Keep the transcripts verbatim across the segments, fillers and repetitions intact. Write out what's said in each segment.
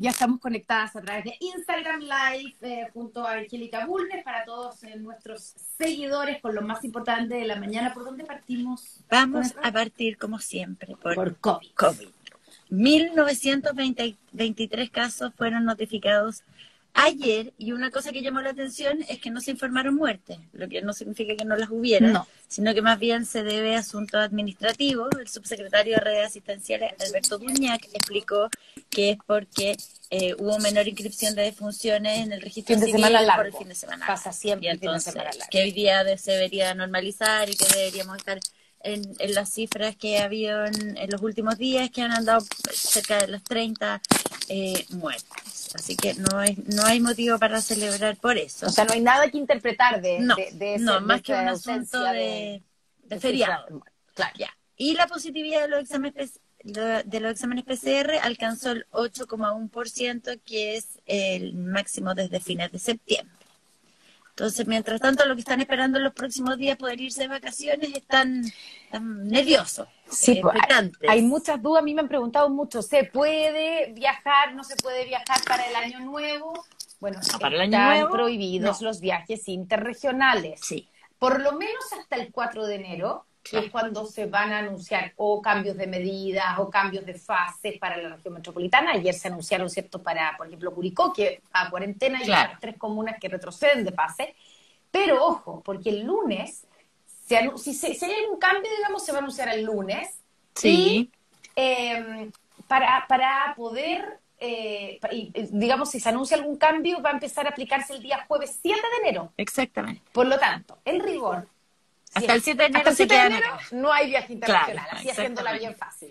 Ya estamos conectadas a través de Instagram Live eh, junto a Angélica Bulnes para todos eh, nuestros seguidores con lo más importante de la mañana. ¿Por dónde partimos? Vamos a partir, como siempre, por, por COVID. COVID. mil novecientos veintitrés casos fueron notificados ayer, y una cosa que llamó la atención es que no se informaron muertes, lo que no significa que no las hubiera, no. sino que más bien se debe a asuntos administrativos. El subsecretario de Redes Asistenciales, Alberto Duñac, explicó que es porque eh, hubo menor inscripción de defunciones en el registro fin de civil semana largo. por el fin de semana. Pasa siempre y entonces, fin de semana que hoy día se debería normalizar y que deberíamos estar en, en las cifras que ha habido en, en los últimos días, que han andado cerca de las treinta eh, muertes. Así que no es, no hay motivo para celebrar por eso. O sea, no hay nada que interpretar de, no, de, de ese, no, más de que un asunto de, de, de feriado. De, claro, ya. Y la positividad de los exámenes de los exámenes P C R alcanzó el ocho coma uno por ciento, que es el máximo desde fines de septiembre. Entonces, mientras tanto, lo que están esperando en los próximos días poder irse de vacaciones están, están nerviosos. Sí, hay, hay muchas dudas. A mí me han preguntado mucho, ¿se puede viajar? ¿No se puede viajar para el año nuevo? Bueno, no, para el año están nuevo, prohibidos no. los viajes interregionales. Sí. Por lo menos hasta el cuatro de enero, sí. es cuando se van a anunciar o cambios de medidas o cambios de fases para la región metropolitana. Ayer se anunciaron, ¿cierto?, para, por ejemplo, Curicó, que a cuarentena, claro. y para las tres comunas que retroceden de fase. Pero ojo, porque el lunes, se si, se, si hay algún cambio, digamos, se va a anunciar el lunes. Sí. Y eh, para, para poder, eh, y, digamos, si se anuncia algún cambio, va a empezar a aplicarse el día jueves siete de enero. Exactamente. Por lo tanto, en rigor, sí, hasta el siete de enero, siete de enero no hay viaje internacional, claro, así haciéndola bien fácil.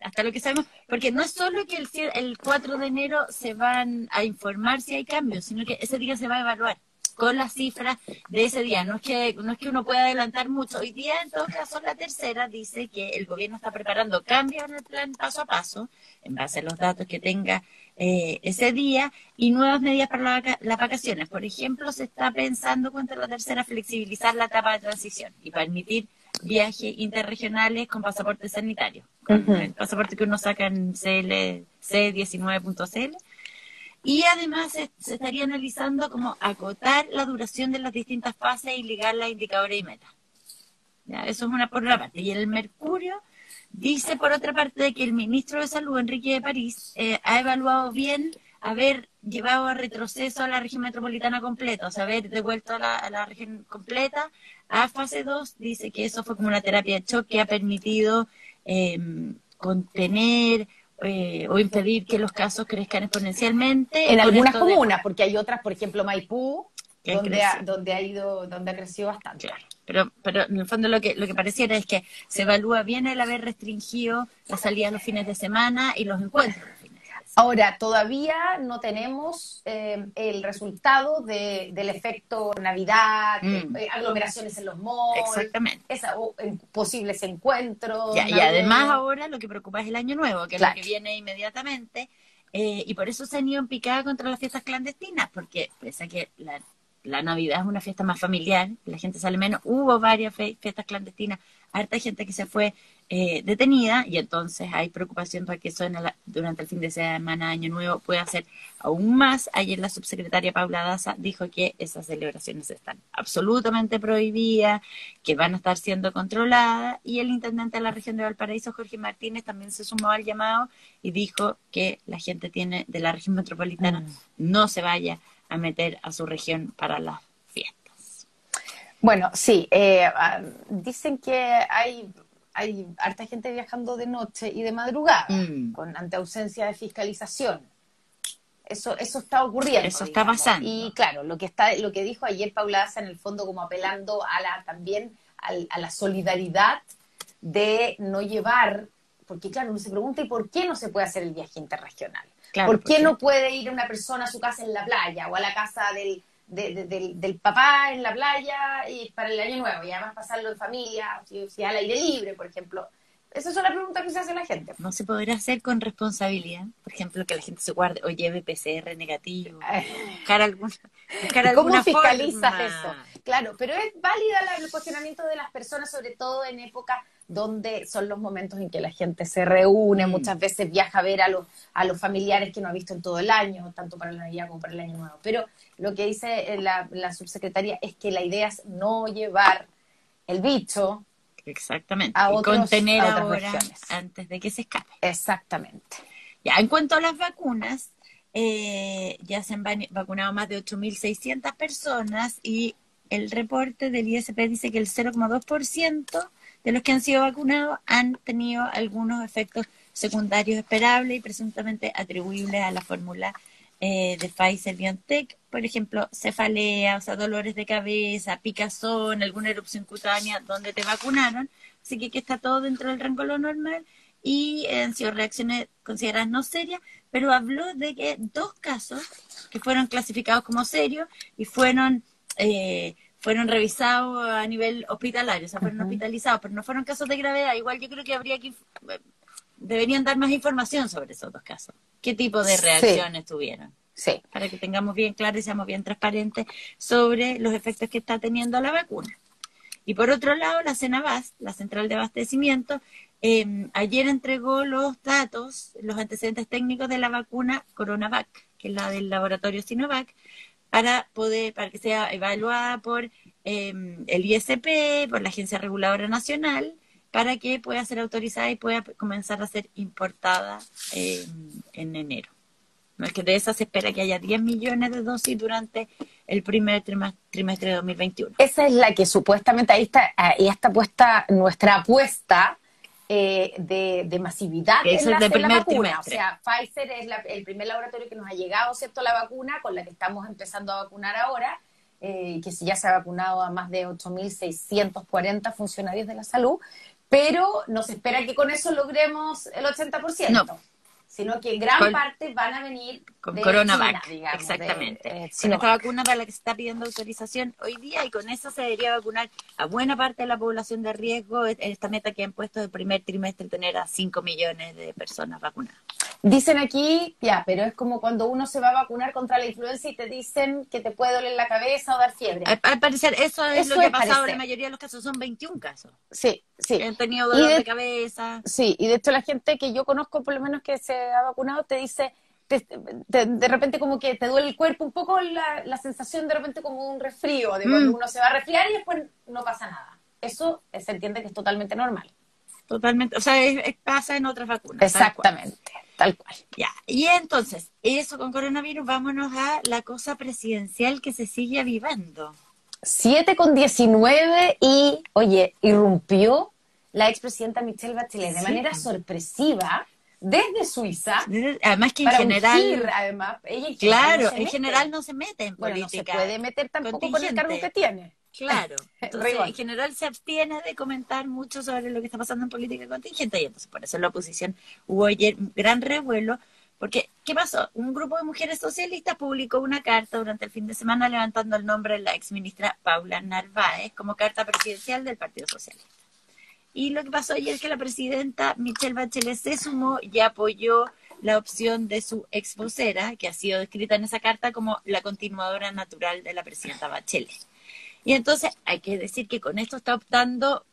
Hasta lo que sabemos, porque no es solo que el, el cuatro de enero se van a informar si hay cambios, sino que ese día se va a evaluar con las cifras de ese día. No es que no es que uno pueda adelantar mucho. Hoy día, en todo caso, la tercera dice que el gobierno está preparando cambios en el plan paso a paso, en base a los datos que tenga eh, ese día, y nuevas medidas para la vaca las vacaciones. Por ejemplo, se está pensando, contra la tercera, flexibilizar la etapa de transición y permitir viajes interregionales con pasaporte sanitario, con uh-huh. el pasaporte que uno saca en C L C diecinueve punto C L. Y además se, se estaría analizando cómo acotar la duración de las distintas fases y ligar las indicadores y metas. Ya, eso es una por una parte. Y el Mercurio dice, por otra parte, que el ministro de Salud, Enrique de París, eh, ha evaluado bien haber llevado a retroceso a la región metropolitana completa, o sea, haber devuelto a la, a la región completa a fase dos. Dice que eso fue como una terapia de choque que ha permitido eh, contener... Eh, o impedir que los casos crezcan exponencialmente. En algunas comunas, de... porque hay otras, por ejemplo, Maipú, donde ha, donde ha ido, donde ha crecido bastante. Claro. Pero, pero en el fondo lo que, lo que pareciera es que se evalúa bien el haber restringido la salida los fines de semana y los encuentros. Ahora, todavía no tenemos eh, el resultado de, del efecto Navidad, mm. de, eh, aglomeraciones en los malls. Exactamente. Esa, o, en, posibles encuentros. Ya, y además ahora lo que preocupa es el año nuevo, que claro. es lo que viene inmediatamente. Eh, y por eso se han ido en picada contra las fiestas clandestinas, porque pese a que la, la Navidad es una fiesta más familiar, la gente sale menos, hubo varias fiestas clandestinas, harta gente que se fue Eh, detenida, y entonces hay preocupación para que eso en la, durante el fin de semana, año nuevo, pueda ser aún más. Ayer la subsecretaria Paula Daza dijo que esas celebraciones están absolutamente prohibidas, que van a estar siendo controladas, y el intendente de la región de Valparaíso, Jorge Martínez, también se sumó al llamado y dijo que la gente tiene de la región metropolitana mm. no se vaya a meter a su región para las fiestas. Bueno, sí, eh, dicen que hay... hay harta gente viajando de noche y de madrugada, mm. con ante ausencia de fiscalización. Eso eso está ocurriendo. Eso está digamos. pasando. Y claro, lo que está lo que dijo ayer Paula Daza, en el fondo como apelando a la también a, a la solidaridad de no llevar, porque claro, uno se pregunta, ¿y por qué no se puede hacer el viaje interregional? Claro, ¿Por qué porque... no puede ir una persona a su casa en la playa o a la casa del, de, de, del, del papá en la playa y para el año nuevo, y además pasarlo en familia, si, si al aire libre, por ejemplo? Esas son las preguntas que se hace la gente. ¿No se podrá hacer con responsabilidad? Por ejemplo, que la gente se guarde o lleve P C R negativo, buscar alguna, buscar alguna ¿Cómo fiscalizas forma? Eso? Claro, pero es válida la, el cuestionamiento de las personas, sobre todo en época donde son los momentos en que la gente se reúne, mm. muchas veces viaja a ver a los, a los familiares que no ha visto en todo el año, tanto para la Navidad como para el Año Nuevo. Pero lo que dice la, la subsecretaria es que la idea es no llevar el bicho Exactamente. a otros, y contener a otras regiones antes de que se escape. Exactamente. Ya, en cuanto a las vacunas, eh, ya se han vacunado más de ocho mil seiscientas personas y el reporte del I S P dice que el cero coma dos por ciento de los que han sido vacunados han tenido algunos efectos secundarios esperables y presuntamente atribuibles a la fórmula eh, de Pfizer-BioNTech, por ejemplo, cefalea, o sea, dolores de cabeza, picazón, alguna erupción cutánea donde te vacunaron, así que, que está todo dentro del rango de lo normal y eh, han sido reacciones consideradas no serias, pero habló de que dos casos que fueron clasificados como serios y fueron... Eh, fueron revisados a nivel hospitalario, o sea, fueron uh-huh. hospitalizados, pero no fueron casos de gravedad. Igual yo creo que habría que, deberían dar más información sobre esos dos casos. ¿Qué tipo de reacciones sí. tuvieron? Sí. Para que tengamos bien claro y seamos bien transparentes sobre los efectos que está teniendo la vacuna. Y por otro lado, la CENAVAS, la Central de Abastecimiento, eh, ayer entregó los datos, los antecedentes técnicos de la vacuna CoronaVac, que es la del laboratorio Sinovac, para poder, para que sea evaluada por eh, el I S P, por la Agencia Reguladora Nacional, para que pueda ser autorizada y pueda comenzar a ser importada eh, en enero. No es que de esa se espera que haya diez millones de dosis durante el primer trimestre de dos mil veintiuno. Esa es la que supuestamente ahí está, ahí está puesta nuestra apuesta eh, de, de masividad que en la, de primer la vacuna. Trimestre. O sea, Pfizer es la, el primer laboratorio que nos ha llegado, ¿cierto?, la vacuna con la que estamos empezando a vacunar ahora, eh, que ya se ha vacunado a más de ocho mil seiscientos cuarenta funcionarios de la salud, pero no se espera que con eso logremos el ochenta por ciento, no. sino que gran con, parte van a venir con de CoronaVac, China, digamos, exactamente. De, eh, con esta vacuna para la que se está pidiendo autorización hoy día, y con eso se debería vacunar a buena parte de la población de riesgo, en esta meta que han puesto del primer trimestre, tener a cinco millones de personas vacunadas. Dicen aquí, ya, pero es como cuando uno se va a vacunar contra la influenza y te dicen que te puede doler la cabeza o dar fiebre. Al, al parecer, eso es eso lo que ha pasado en la mayoría de los casos, son veintiún casos. Sí, sí. Han tenido dolor de, de cabeza. Sí, y de hecho la gente que yo conozco, por lo menos que se ha vacunado, te dice, te, te, de repente como que te duele el cuerpo, un poco la, la sensación de repente como un resfrío, de cuando mm. uno se va a resfriar y después no pasa nada. Eso se entiende que es totalmente normal. Totalmente, o sea, es, es, pasa en otras vacunas. Exactamente. Tal cual. Ya. Y entonces, eso con coronavirus, vámonos a la cosa presidencial que se sigue avivando. siete con diecinueve y, oye, irrumpió la expresidenta Michelle Bachelet sí. de manera sorpresiva desde Suiza. Además que en general... Ungir, además, ella en claro, no en mete. general no se mete en bueno, política. No se puede meter tampoco con el cargo que tiene. Claro, entonces en general se abstiene de comentar mucho sobre lo que está pasando en política contingente, y entonces por eso en la oposición hubo ayer un gran revuelo, porque ¿qué pasó? Un grupo de mujeres socialistas publicó una carta durante el fin de semana levantando el nombre de la exministra Paula Narváez como carta presidencial del Partido Socialista. Y lo que pasó ayer es que la presidenta Michelle Bachelet se sumó y apoyó la opción de su ex vocera, que ha sido descrita en esa carta como la continuadora natural de la presidenta Bachelet. Y entonces hay que decir que con esto está optando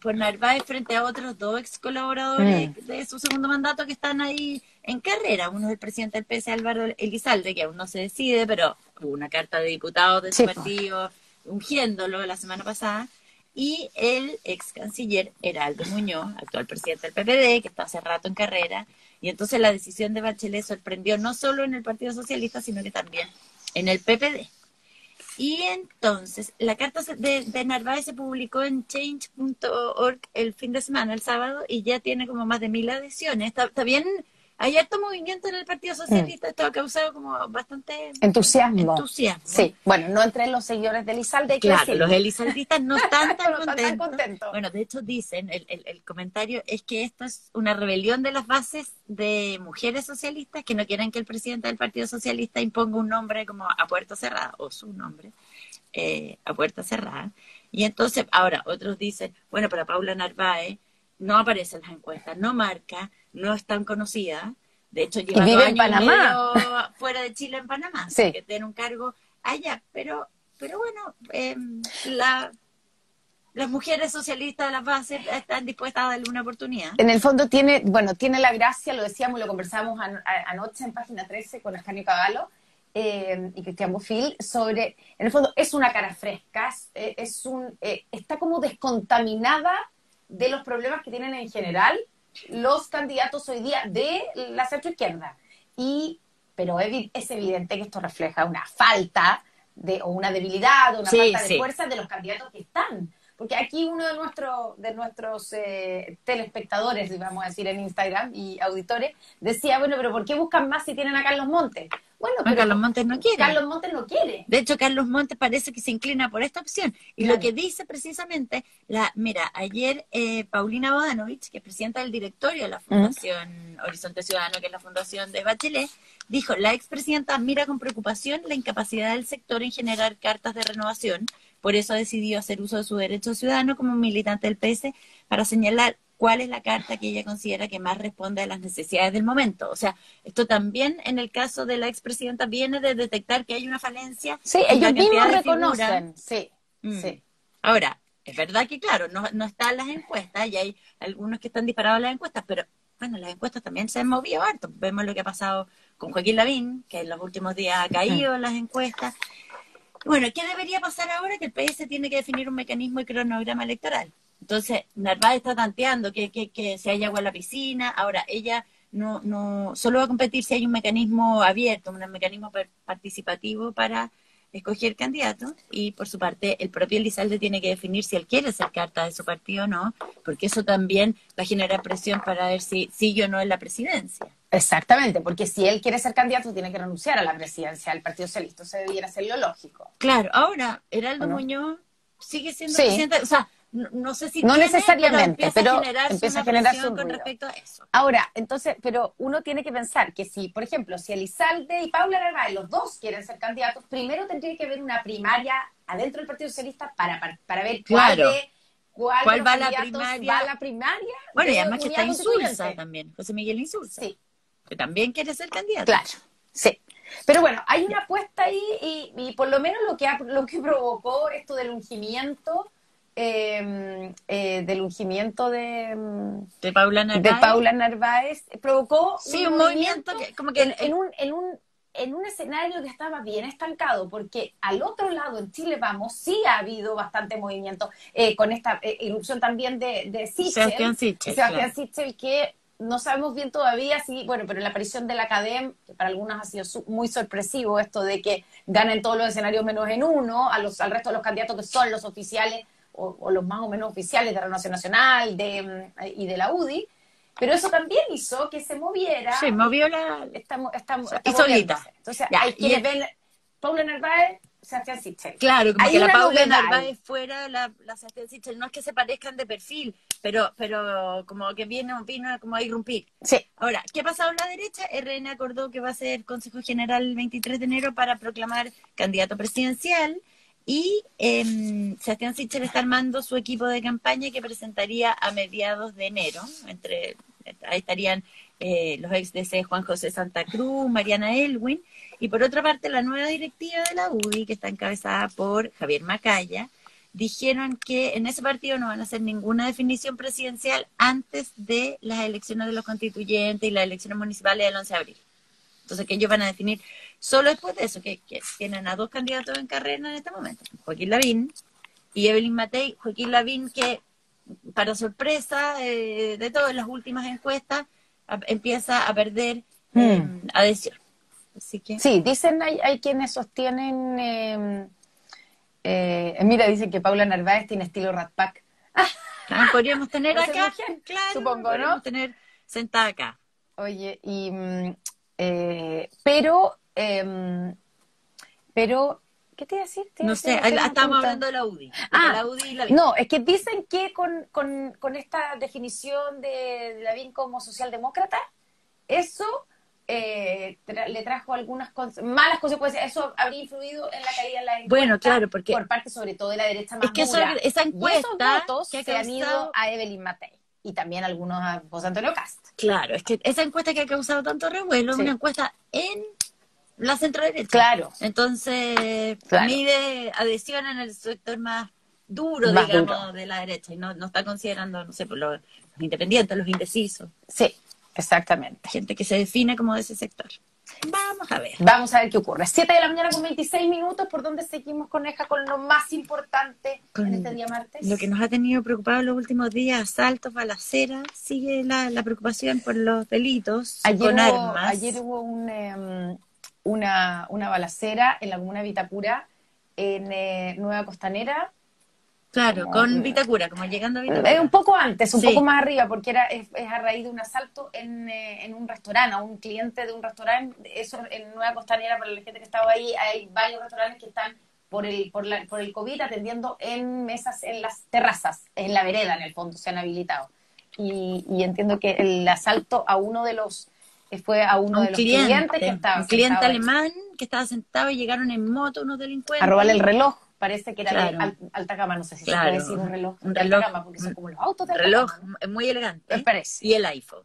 por Narváez frente a otros dos ex colaboradores mm. de su segundo mandato que están ahí en carrera. Uno es el presidente del P S, Álvaro Elizalde, que aún no se decide, pero hubo una carta de diputados de su sí. partido ungiéndolo la semana pasada. Y el ex canciller Heraldo Muñoz, actual presidente del P P D, que está hace rato en carrera. Y entonces la decisión de Bachelet sorprendió no solo en el Partido Socialista, sino que también en el P P D. Y entonces, la carta de, de Narváez se publicó en change punto org el fin de semana, el sábado, y ya tiene como más de mil adhesiones. Está, está bien, hay harto movimiento en el Partido Socialista, mm. esto ha causado como bastante... Entusiasmo. Entusiasmo. Sí, bueno, no entre los seguidores de Elizalde. Claro, que los elizaldistas no están tan, no contentos. tan contentos. Bueno, de hecho dicen, el, el, el comentario es que esto es una rebelión de las bases de mujeres socialistas que no quieren que el presidente del Partido Socialista imponga un nombre como a puerta cerrada, o su nombre, eh, a puerta cerrada. Y entonces, ahora, otros dicen, bueno, para Paula Narváez no aparece en las encuestas, no marca, no es tan conocida, de hecho lleva dos años y medio fuera de Chile, en Panamá, sí. que tiene un cargo allá, pero pero bueno, eh, la las mujeres socialistas de las bases están dispuestas a darle una oportunidad. En el fondo tiene, bueno, tiene la gracia, lo decíamos, lo conversábamos an anoche en Página trece con Ascanio Cavallo eh, y Cristian Bufil, sobre, en el fondo es una cara fresca, eh, es un, eh, está como descontaminada de los problemas que tienen en general los candidatos hoy día de la centroizquierda. Y, pero es evidente que esto refleja una falta de, o una debilidad, o una sí, falta de sí. fuerza de los candidatos que están. Porque aquí uno de, nuestro, de nuestros eh, telespectadores, vamos a decir, en Instagram y auditores, decía, bueno, pero ¿por qué buscan más si tienen a Carlos Montes? Bueno, pero Carlos Montes no quiere. Carlos Montes no quiere. De hecho, Carlos Montes parece que se inclina por esta opción. Y claro. lo que dice precisamente, la mira, ayer eh, Paulina Bodanovic, que es presidenta del directorio de la Fundación uh-huh. Horizonte Ciudadano, que es la fundación de Bachelet, dijo, la expresidenta mira con preocupación la incapacidad del sector en generar cartas de renovación. Por eso decidió hacer uso de su derecho ciudadano como militante del P S para señalar cuál es la carta que ella considera que más responde a las necesidades del momento. O sea, esto también en el caso de la expresidenta viene de detectar que hay una falencia. Sí, ellos mismos reconocen. Sí, mm. sí. Ahora, es verdad que claro, no, no están las encuestas y hay algunos que están disparados en las encuestas, pero bueno, las encuestas también se han movido harto. Vemos lo que ha pasado con Joaquín Lavín, que en los últimos días ha caído en las encuestas. Bueno, ¿qué debería pasar ahora? Que el P S tiene que definir un mecanismo y cronograma electoral. Entonces, Narváez está tanteando que, que, que se haya agua en la piscina. Ahora, ella no no solo va a competir si hay un mecanismo abierto, un mecanismo participativo para escoger candidatos. Y, por su parte, el propio Elizalde tiene que definir si él quiere ser carta de su partido o no, porque eso también va a generar presión para ver si sigue o no en la presidencia. Exactamente, porque si él quiere ser candidato tiene que renunciar a la presidencia del Partido Socialista, eso debiera ser lo lógico. Claro, ahora, Heraldo no? Muñoz sigue siendo sí. presidente, o sea, no, no sé si no tiene, necesariamente, pero empieza, pero empieza a generar su con respecto a eso. Ahora, entonces, pero uno tiene que pensar que si, por ejemplo, si Elizalde y Paula Narváez, los dos quieren ser candidatos, primero tendría que haber una primaria adentro del Partido Socialista para, para, para ver cuál claro. es... ¿Cuál, ¿Cuál va, la primaria? va la primaria? Bueno, y además que está Insulza también, José Miguel Insulza. Sí. Que también quiere ser candidato. Claro, sí. Pero bueno, hay una apuesta ahí y, y por lo menos lo que ha, lo que provocó esto del ungimiento, eh, eh, del ungimiento de, de, Paula Narváez. de Paula Narváez, provocó sí, un, un movimiento, movimiento que, como que en, en, un, en, un, en un escenario que estaba bien estancado, porque al otro lado, en Chile Vamos, sí ha habido bastante movimiento eh, con esta eh, irrupción también de, de Sichel, Sebastián Sichel, Sebastián claro. Sichel que... No sabemos bien todavía si, bueno, pero la aparición de la CADEM, que para algunos ha sido su, muy sorpresivo esto de que ganen todos los escenarios menos en uno, a los, al resto de los candidatos que son los oficiales o, o los más o menos oficiales de Renovación Nacional de, y de la U D I, pero eso también hizo que se moviera. Sí, movió la... Estamos, estamos, o sea, y solita. Entonces, ya, hay quienes ven... Paula Narváez... Sebastián Sichel. Claro, como hay que la Paula Narváez fuera la, la Sebastián Sichel. No es que se parezcan de perfil, pero pero como que viene, vino como a irrumpir. Sí. Ahora, ¿qué ha pasado en la derecha? R N acordó que va a ser Consejo General el veintitrés de enero para proclamar candidato presidencial y eh, Sebastián Sichel está armando su equipo de campaña que presentaría a mediados de enero. Entre ahí estarían eh, los ex D C Juan José Santa Cruz, Mariana Elwin. Y por otra parte, la nueva directiva de la U D I, que está encabezada por Javier Macaya, dijeron que en ese partido no van a hacer ninguna definición presidencial antes de las elecciones de los constituyentes y las elecciones municipales del once de abril. Entonces, que ellos van a definir solo después de eso, que, que tienen a dos candidatos en carrera en este momento, Joaquín Lavín y Evelyn Matei. Joaquín Lavín, que para sorpresa eh, de todas las últimas encuestas, a, empieza a perder eh, mm. adhesión. Así que... Sí, dicen, hay, hay quienes sostienen, eh, eh, mira, dicen que Paula Narváez tiene estilo Rat Pack. Ah, podríamos tener acá, claro, supongo, ¿no? Tener sentada acá. Oye, y eh, pero, eh, pero, ¿qué te iba a decir? No a sé, estábamos hablando de la U D I. Ah, la U D I y la no, es que dicen que con, con, con esta definición de Lavín como socialdemócrata, eso... Eh, tra le trajo algunas cons malas consecuencias, eso habría influido en la caída de la encuesta, bueno, claro, porque por parte sobre todo de la derecha más es que dura. Esa encuesta y esos votos que se han ido a Evelyn Matei y también algunos a José Antonio Kast. Claro, es que esa encuesta que ha causado tanto revuelo sí. es una encuesta en la centro derecha. Claro. Entonces claro. mide adhesión en el sector más duro, más digamos, duro. de la derecha, y no, no está considerando, no sé, por los, los independientes, los indecisos. Sí, exactamente. Gente que se define como de ese sector. Vamos a ver. Vamos a ver qué ocurre. siete de la mañana con veintiséis minutos, ¿por dónde seguimos, Coneja, con lo más importante con en este día martes? Lo que nos ha tenido preocupados los últimos días, asaltos, balaceras, sigue la, la preocupación por los delitos ayer con hubo, armas. Ayer hubo un, um, una, una balacera en la comuna de Vitacura, en eh, Nueva Costanera. Claro, como, con Vitacura, como llegando a Vitacura. Es un poco antes, un sí. poco más arriba, porque era es, es a raíz de un asalto en, eh, en un restaurante, a un cliente de un restaurante, eso en Nueva Costanera, para la gente que estaba ahí, hay varios restaurantes que están por el por, la, por el COVID atendiendo en mesas, en las terrazas, en la vereda en el fondo, se han habilitado. Y, y entiendo que el asalto a uno de los, fue a uno a un de los cliente, clientes que estaba un cliente sentado, alemán que estaba sentado y llegaron en moto unos delincuentes. A robarle el reloj. Parece que era claro. de alta gama, no sé si claro. se puede decir un reloj un de reloj, alta gama, porque son como los autos de alta reloj gama, ¿no? Muy elegante. Me parece. Y el iPhone.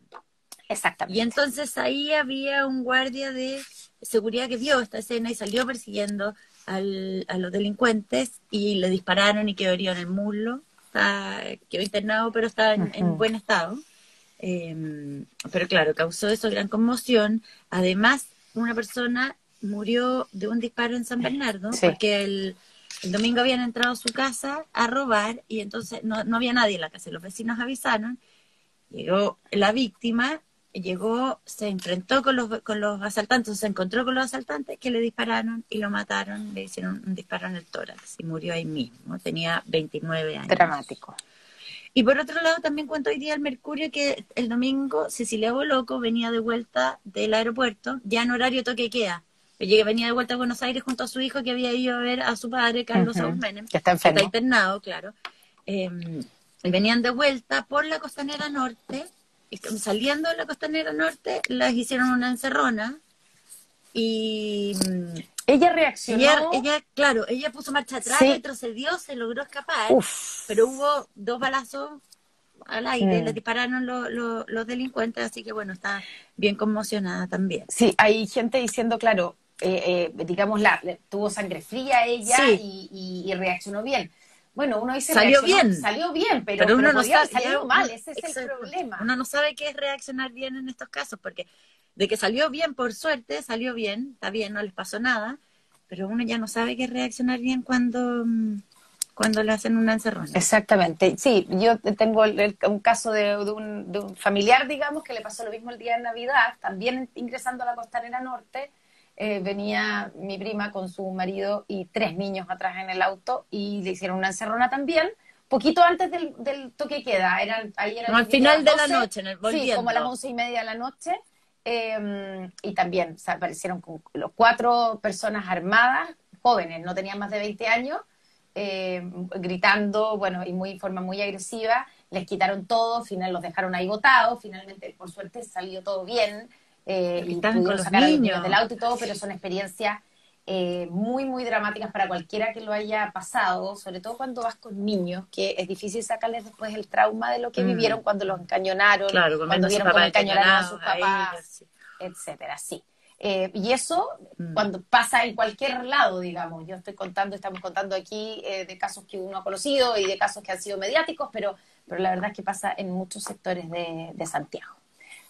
Exactamente. Y entonces ahí había un guardia de seguridad que vio esta escena y salió persiguiendo al, a los delincuentes y le dispararon y quedó herido en el muslo. Está, quedó internado, pero está en, uh-huh. en buen estado. Eh, pero claro, causó eso gran conmoción. Además, una persona murió de un disparo en San Bernardo, sí. porque el... El domingo habían entrado a su casa a robar y entonces no, no había nadie en la casa. Los vecinos avisaron, llegó la víctima, llegó, se enfrentó con los, con los asaltantes, se encontró con los asaltantes que le dispararon y lo mataron, le hicieron un disparo en el tórax y murió ahí mismo. Tenía veintinueve años. Dramático. Y por otro lado también cuento hoy día el Mercurio que el domingo Cecilia Bolocco venía de vuelta del aeropuerto, ya en horario toque de queda. Venía de vuelta a Buenos Aires junto a su hijo que había ido a ver a su padre, Carlos Saúl Menem, que está enfermo. Que está internado, claro. Eh, y venían de vuelta por la Costanera Norte, y saliendo de la Costanera Norte, les hicieron una encerrona, y... Ella reaccionó... Ella, ella claro, ella puso marcha atrás, sí. retrocedió, se logró escapar, Uf. pero hubo dos balazos al aire, mm. le dispararon lo, lo, los delincuentes, así que bueno, está bien conmocionada también. Sí, hay gente diciendo, claro... Eh, eh, digamos, la, tuvo sangre fría ella sí. y, y, y reaccionó bien. Bueno, uno dice... Salió bien. Salió bien, pero, pero uno pero no sabe... Salió mal, ese es el problema. Uno no sabe qué es reaccionar bien en estos casos, porque de que salió bien, por suerte, salió bien, está bien, no les pasó nada, pero uno ya no sabe qué es reaccionar bien cuando, cuando le hacen una encerrona. Exactamente. Sí, yo tengo el, el, un caso de, de, un, de un familiar, digamos, que le pasó lo mismo el día de Navidad, también ingresando a la Costanera Norte. Eh, venía mi prima con su marido y tres niños atrás en el auto y le hicieron una encerrona también, poquito antes del, del toque queda. Era, ahí era no, al final de doce, la noche, en el volviendo. Sí, como a las once y media de la noche. Eh, y también o sea, aparecieron con los cuatro personas armadas, jóvenes, no tenían más de veinte años, eh, gritando, bueno, y muy en forma muy agresiva. Les quitaron todo, final los dejaron ahí botados, finalmente, por suerte, salió todo bien. Eh, y están con los sacar niños. A los niños del auto y todo, pero son experiencias eh, muy, muy dramáticas para cualquiera que lo haya pasado, sobre todo cuando vas con niños, que es difícil sacarles después el trauma de lo que mm. vivieron cuando los encañonaron, claro, cuando vieron cómo encañonaron a sus papás, a ellos, sí. etcétera, sí. Eh, y eso mm. cuando pasa en cualquier lado, digamos, yo estoy contando, estamos contando aquí eh, de casos que uno ha conocido y de casos que han sido mediáticos, pero, pero la verdad es que pasa en muchos sectores de, de Santiago.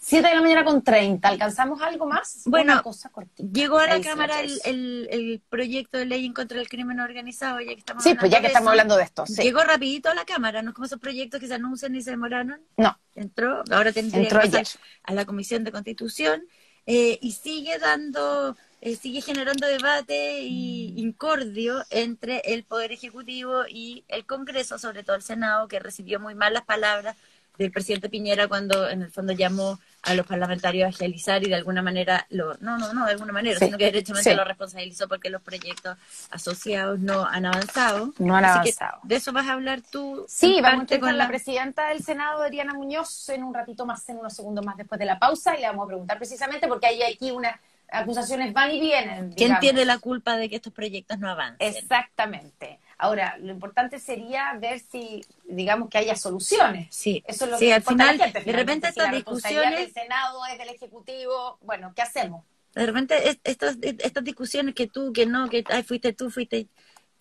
siete de la mañana con treinta. ¿Alcanzamos algo más? Bueno, una cosa cortita. Llegó a la ahí cámara el, el, el proyecto de ley en contra del crimen organizado, ya que estamos sí, hablando pues ya que de estamos eso. hablando de esto. Sí. Llegó rapidito a la cámara, ¿no? Como esos proyectos que se anuncian y se demoraron. No. Entró, ahora tendría Entró que pasar a la Comisión de Constitución eh, y sigue dando, eh, sigue generando debate y incordio entre el Poder Ejecutivo y el Congreso, sobre todo el Senado, que recibió muy malas palabras del presidente Piñera cuando en el fondo llamó a los parlamentarios a agilizar y de alguna manera, lo, no, no, no, de alguna manera, sí, sino que derechamente sí. lo responsabilizó porque los proyectos asociados no han avanzado. No han Así avanzado. De eso vas a hablar tú. Sí, vamos a estar con la... la presidenta del Senado, Adriana Muñoz, en un ratito más, en unos segundos más después de la pausa, y le vamos a preguntar precisamente porque hay aquí unas acusaciones van y vienen. Digamos. ¿Quién tiene la culpa de que estos proyectos no avancen? Exactamente. Ahora, lo importante sería ver si, digamos, que haya soluciones. Sí, eso es lo sí, que al final, la gente, de repente estas si discusiones... del Senado es del Ejecutivo, bueno, ¿qué hacemos? De repente es, estas, estas discusiones que tú, que no, que ay, fuiste tú, fuiste...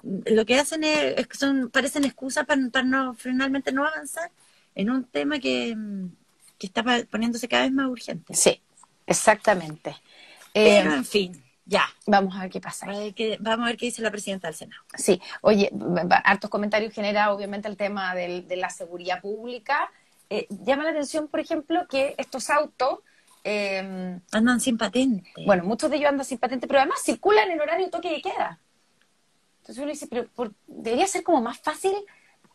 lo que hacen es, es que son, parecen excusas para, para no, finalmente no avanzar en un tema que, que está poniéndose cada vez más urgente. Sí, exactamente. Pero, eh, en fin, ya. Vamos a ver qué pasa. A ver qué, vamos a ver qué dice la presidenta del Senado. Sí, oye, hartos comentarios genera obviamente el tema del, de la seguridad pública. Eh, llama la atención, por ejemplo, que estos autos... Eh, andan sin patente. Bueno, muchos de ellos andan sin patente, pero además circulan en horario toque de queda. Entonces uno dice, pero por, debería ser como más fácil...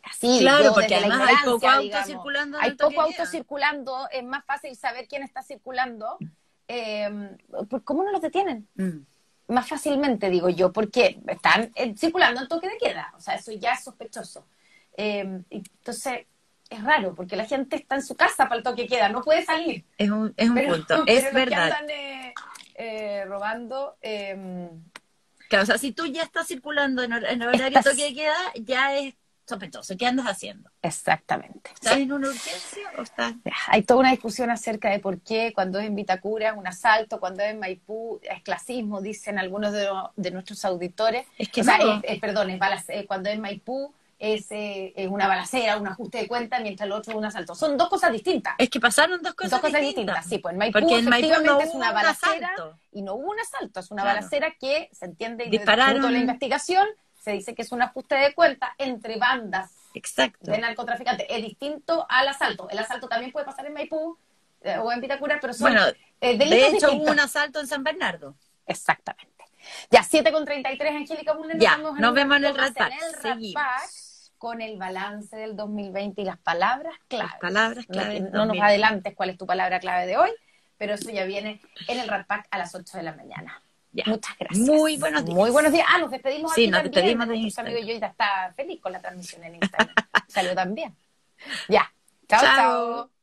Así, claro, yo, porque además hay poco auto digamos, circulando. Hay poco auto queda. circulando, es más fácil saber quién está circulando. Eh, ¿Cómo no los detienen? Mm. Más fácilmente, digo yo, porque están eh, circulando en toque de queda. O sea, eso ya es sospechoso. Eh, entonces... Es raro, porque la gente está en su casa para el toque queda, no puede salir. Es un, es un pero, punto, pero es los verdad. Que andan eh, eh, robando... Eh, claro, o sea, si tú ya estás circulando en, hor en horario estás... toque queda, ya es sospechoso. ¿Qué andas haciendo? Exactamente. ¿Estás sí. en una urgencia o estás...? Hay toda una discusión acerca de por qué cuando es en Vitacura es un asalto, cuando es en Maipú es clasismo, dicen algunos de, los, de nuestros auditores. Es que o sea, no. es, es, perdón, es balas, eh, cuando es en Maipú... Es, eh, es una balacera, un ajuste de cuenta, mientras el otro es un asalto. Son dos cosas distintas. Es que pasaron dos cosas, dos cosas distintas. distintas. Sí, pues en Maipú porque efectivamente en Maipú no es una balacera asalto. Y no hubo un asalto. Es una claro. balacera que se entiende y dispararon. Desde el punto de la investigación se dice que es un ajuste de cuenta entre bandas Exacto. de narcotraficantes. Es distinto al asalto. El asalto también puede pasar en Maipú eh, o en Vitacura, pero son bueno, eh, delitos de hecho, hubo un asalto en San Bernardo. Exactamente. Ya, siete con treinta y tres, Angélica Bulnes. Ya, nos, nos vemos en el Ratpack. Con el balance del dos mil veinte y las palabras claves. Las palabras clave no, no nos adelantes cuál es tu palabra clave de hoy, pero eso ya viene en el Ratpack a las ocho de la mañana. Ya. Muchas gracias. Muy buenos días. Muy buenos días. Ah, nos despedimos sí, aquí nos también. Despedimos de Instagram. Amigo Yoita está feliz con la transmisión en Instagram. Saludos también. Ya. Chao, chao. chao.